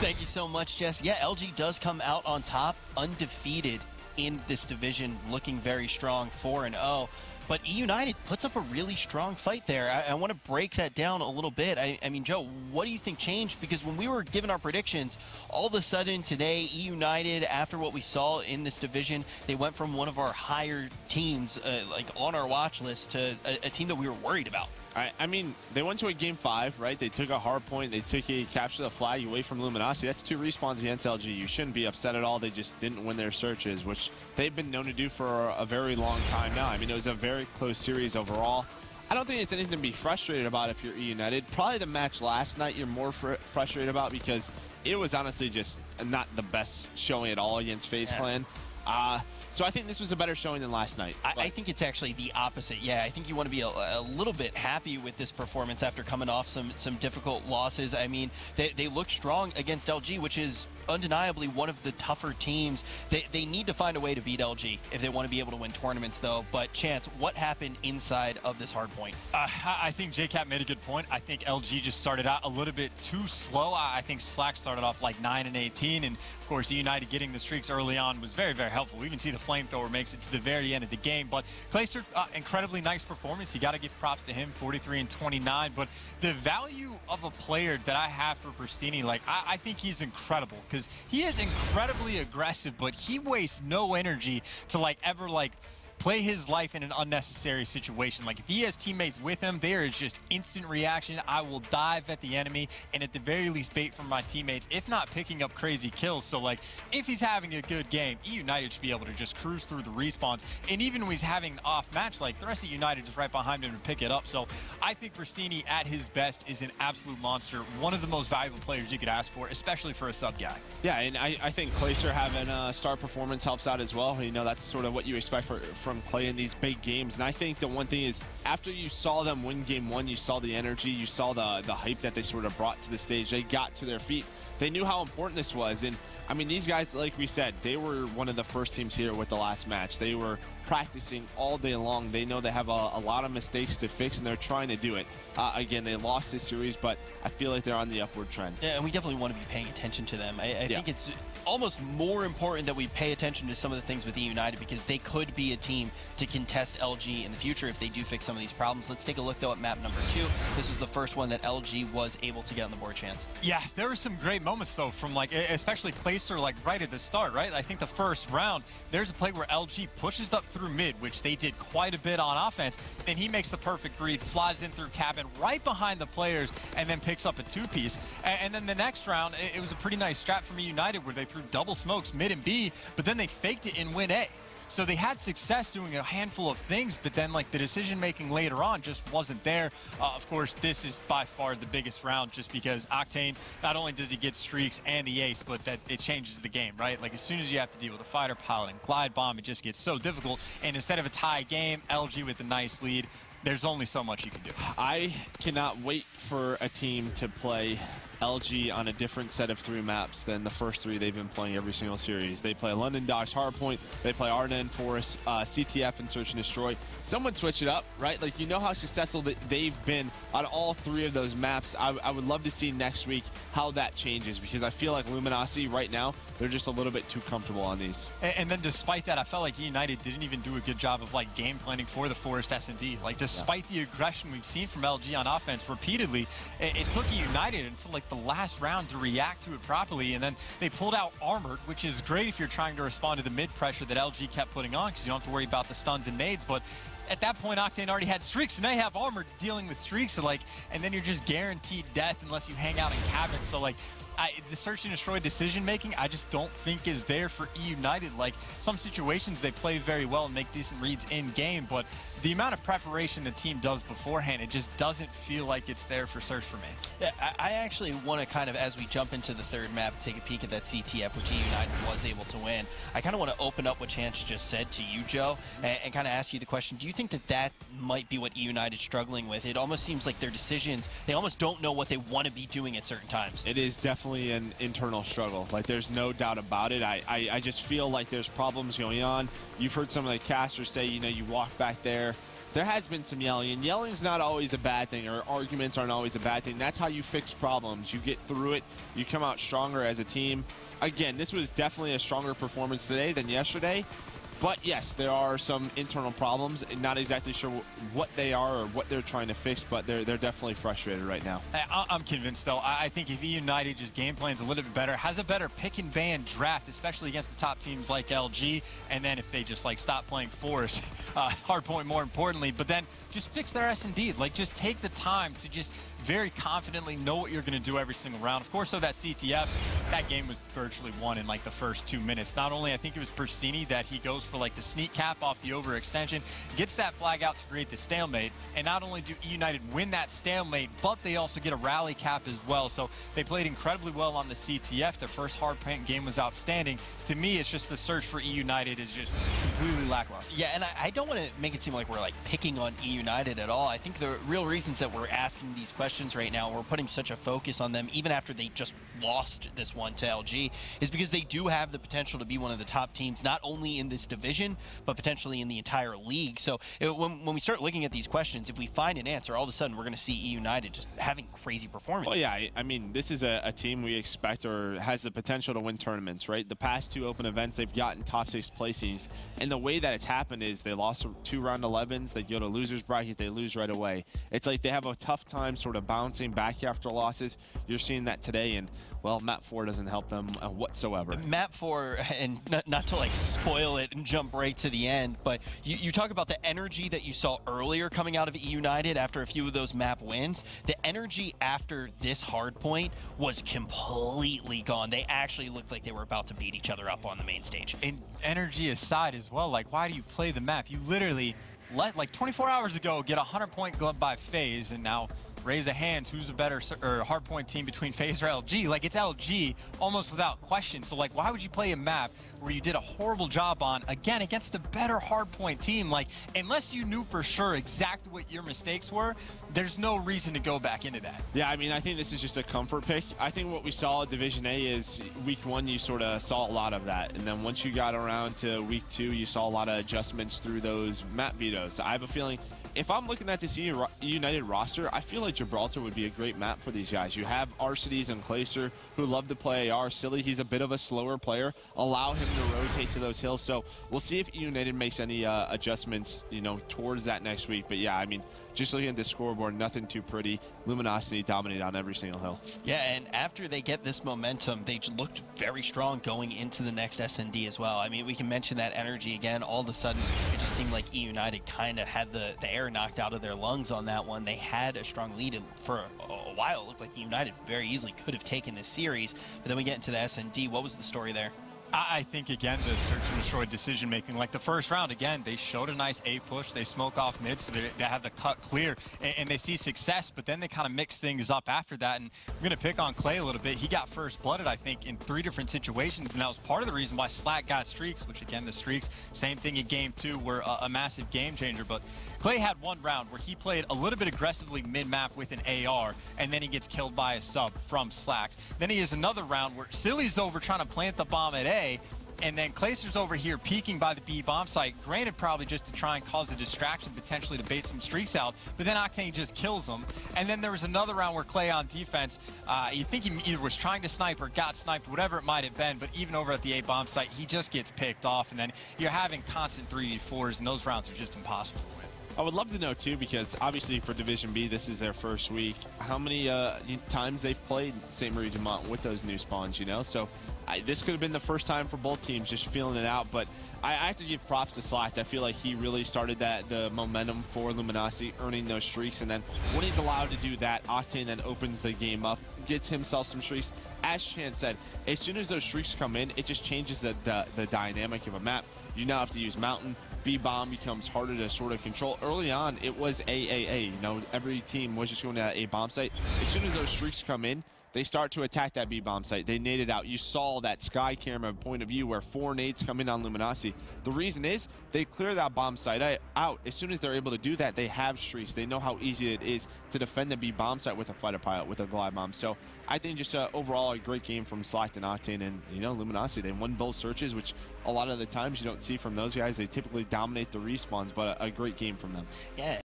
Thank you so much, Jess. Yeah, LG does come out on top, undefeated in this division, looking very strong, 4-0. But eUnited puts up a really strong fight there. I want to break that down a little bit. I mean, Joe, what do you think changed? Because when we were given our predictions, all of a sudden today, eUnited, after what we saw in this division, they went from one of our higher teams, like on our watch list, to a team that we were worried about. I mean, they went to a Game 5, right? They took a hard point. They took a capture the flag away from Luminosity. That's 2 respawns against LG. You shouldn't be upset at all. They just didn't win their searches, which they've been known to do for a very long time now. I mean, it was a very close series overall. I don't think it's anything to be frustrated about if you're eUnited. Probably the match last night you're more frustrated about because it was honestly just not the best showing at all against FaZe Clan. So I think this was a better showing than last night. I think it's actually the opposite. Yeah, I think you want to be a little bit happy with this performance after coming off some difficult losses. I mean, they look strong against LG, which is undeniably one of the tougher teams. They need to find a way to beat LG if they want to be able to win tournaments, though. But Chance, what happened inside of this hard point? I think JCap made a good point. I think LG just started out a little bit too slow. I think Slack started off like 9 and 18, and of course eUnited getting the streaks early on was very, very helpful. We can see the flamethrower makes it to the very end of the game. But Clayster, incredibly nice performance. You got to give props to him, 43 and 29. But the value of a player that I have for Prestinni, like I think he's incredible because he is incredibly aggressive, but he wastes no energy to ever play his life in an unnecessary situation. Like if he has teammates with him, there is just instant reaction. I will dive at the enemy and at the very least bait from my teammates, if not picking up crazy kills. So like if he's having a good game, eUnited should be able to just cruise through the respawns. And even when he's having an off match, like the rest of eUnited is right behind him to pick it up. So I think Prestinni at his best is an absolute monster. One of the most valuable players you could ask for, especially for a sub guy. Yeah, and I think Clayster having a star performance helps out as well. You know, that's sort of what you expect from playing these big games. And I think the one thing is, after you saw them win Game 1, you saw the energy, you saw the hype that they sort of brought to the stage. They got to their feet. They knew how important this was. And I mean, these guys, like we said, they were one of the first teams here with the last match. They were practicing all day long. They know they have a lot of mistakes to fix, and they're trying to do it. Again, they lost this series, but I feel like they're on the upward trend. Yeah, and we definitely want to be paying attention to them. I think it's almost more important that we pay attention to some of the things with eUnited, because they could be a team to contest LG in the future if they do fix some of these problems. Let's take a look, though, at map number 2. This was the first one that LG was able to get on the board, Chance. Yeah, there were some great moments, though, from, especially Clayster, right at the start, right? I think the first round, there's a play where LG pushes up through mid, which they did quite a bit on offense, and he makes the perfect read, flies in through cabin right behind the players, and then picks up a two-piece. And then the next round, it was a pretty nice strat from eUnited where they threw double smokes mid and B, but then they faked it and win A. So they had success doing a handful of things, but then the decision-making later on just wasn't there. Of course, this is by far the biggest round just because Octane, not only does he get streaks and the ace, but that it changes the game, right? Like as soon as you have to deal with a fighter pilot and glide bomb, it just gets so difficult. And instead of a tie game, LG with a nice lead, there's only so much you can do. I cannot wait for a team to play LG on a different set of 3 maps than the first 3 they've been playing every single series. They play London Dodge Hardpoint, they play Arden Forest, CTF, and Search and Destroy. Someone switch it up, right? Like, you know how successful they've been on all 3 of those maps. I would love to see next week how that changes, because I feel like Luminosity right now, they're just a little bit too comfortable on these. And then despite that, I felt like eUnited didn't even do a good job of game planning for the Forest S&D. Like, despite the aggression we've seen from LG on offense repeatedly, it took eUnited until the last round to react to it properly, and then they pulled out Armored, which is great if you're trying to respond to the mid pressure that LG kept putting on, because you don't have to worry about the stuns and nades. But at that point, Octane already had streaks, and they have Armored dealing with streaks, and then you're just guaranteed death unless you hang out in cabins. So the search and destroy decision making, I just don't think is there for eUnited. Like, some situations they play very well and make decent reads in game, but the amount of preparation the team does beforehand, it just doesn't feel like it's there for search for me. Yeah, I actually want to kind of, as we jump into the 3rd map, take a peek at that CTF, which eUnited was able to win. I kind of want to open up what Chance just said to you, Joe, and kind of ask you the question: do you think that might be what eUnited's struggling with? It almost seems like their decisions, they almost don't know what they want to be doing at certain times. It is definitely an internal struggle. Like, there's no doubt about it. I just feel like there's problems going on. You've heard some of the casters say, you walk back there, there has been some yelling, and yelling's not always a bad thing, or arguments aren't always a bad thing. That's how you fix problems. You get through it, you come out stronger as a team. Again, this was definitely a stronger performance today than yesterday, but yes, there are some internal problems, and not exactly sure what they are or what they're trying to fix, but they're definitely frustrated right now. I'm convinced, though. I think if eUnited just game plans a little bit better, has a better pick and ban draft, especially against the top teams like LG, and then if they just like stop playing Forest, Hardpoint more importantly, but then just fix their S&D. Like, just take the time to just very confidently know what you're going to do every single round. Of course, so that CTF, that game was virtually won in like the first 2 minutes. Not only, I think it was Prestinni that he goes for like the sneak cap off the overextension, gets that flag out to create the stalemate, and not only do eUnited win that stalemate, but they also get a rally cap as well. So they played incredibly well on the CTF. Their first hardpoint game was outstanding. To me, it's just the search for eUnited is just completely lackluster. Yeah, and I don't want to make it seem like we're like picking on eUnited at all. I think the real reasons that we're asking these questions right now, we're putting such a focus on them, even after they just lost this one to LG, is because they do have the potential to be one of the top teams, not only in this division, but potentially in the entire league. So when we start looking at these questions, if we find an answer, all of a sudden we're going to see eUnited just having crazy performances. Well, yeah, I mean, this is a team we expect or has the potential to win tournaments, right? The past two open events, they've gotten top 6 placings, and the way that it's happened is they lost 2 round 11s, they go to loser's bracket, they lose right away. It's like they have a tough time sort of bouncing back after losses. You're seeing that today, and well, map 4 doesn't help them whatsoever. Map 4, and not to like spoil it and jump right to the end, but you talk about the energy that you saw earlier coming out of eUnited after a few of those map wins. The energy after this hard point was completely gone. They actually looked like they were about to beat each other up on the main stage. And energy aside as well, like, why do you play the map? You literally let, like, 24 hours ago get a 100-point glove by FaZe, and now raise a hand, who's a better hardpoint team between FaZe or LG? Like, it's LG almost without question. So, like, why would you play a map where you did a horrible job on, again, against the better hardpoint team? Like, unless you knew for sure exactly what your mistakes were, there's no reason to go back into that. Yeah, I mean, I think this is just a comfort pick. I think what we saw at Division A is week 1, you sort of saw a lot of that. And then once you got around to week 2, you saw a lot of adjustments through those map vetoes. I have a feeling, if I'm looking at this eUnited roster, I feel like Gibraltar would be a great map for these guys. You have Arcides and Clayster, who love to play AR. Silly, he's a bit of a slower player. Allow him to rotate to those hills. So we'll see if eUnited makes any adjustments, you know, towards that next week. But yeah, I mean, just looking at the scoreboard, nothing too pretty. Luminosity dominated on every single hill. Yeah, and after they get this momentum, they looked very strong going into the next S&D as well. I mean, we can mention that energy again. All of a sudden, it just seemed like eUnited kind of had the air knocked out of their lungs on that one. They had a strong lead for a while. It looked like eUnited very easily could have taken this series, but then we get into the S&D. What was the story there? I think, again, the search and destroy decision-making. Like, the first round, again, they showed a nice A push. They smoke off mid, so they have the cut clear, and they see success, but then they kind of mix things up after that. And I'm going to pick on Clay a little bit. He got first-blooded, I think, in 3 different situations, and that was part of the reason why Slack got streaks, which, again, the streaks, same thing in Game 2, were a massive game-changer. But Clay had one round where he played a little bit aggressively mid-map with an AR, and then he gets killed by a sub from Slack. Then he has another round where Silly's over trying to plant the bomb at A, and then Clayster's over here peeking by the B bomb site, granted probably just to try and cause a distraction, potentially to bait some streaks out, but then Octane just kills him. And then there was another round where Clay on defense, you think he either was trying to snipe or got sniped, whatever it might have been, but even over at the A bomb site, he just gets picked off, and then you're having constant 3v4s, and those rounds are just impossible to win. I would love to know, too, because obviously for Division B, this is their first week, how many times they've played St. Marie Dumont with those new spawns, you know? So this could have been the first time for both teams, just feeling it out. But I have to give props to Slack. I feel like he really started the momentum for Luminosity, earning those streaks. And then when he's allowed to do that, Octane then opens the game up, gets himself some streaks. As Chan said, as soon as those streaks come in, it just changes the dynamic of a map. You now have to use Mountain. B-bomb becomes harder to sort of control. Early on, it was AAA. You know, every team was just going to A bomb site. As soon as those streaks come in, They start to attack that B-bomb site. They nade it out. You saw that sky camera point of view where 4 nades come in on Luminosity. The reason is they clear that bomb site out. As soon as they're able to do that, they have streaks. They know how easy it is to defend the B-bomb site with a fighter pilot, with a glide bomb. So I think just overall a great game from Slack and Octane, and Luminosity. They won both searches, which a lot of the times you don't see from those guys. They typically dominate the respawns, but a great game from them. Yeah,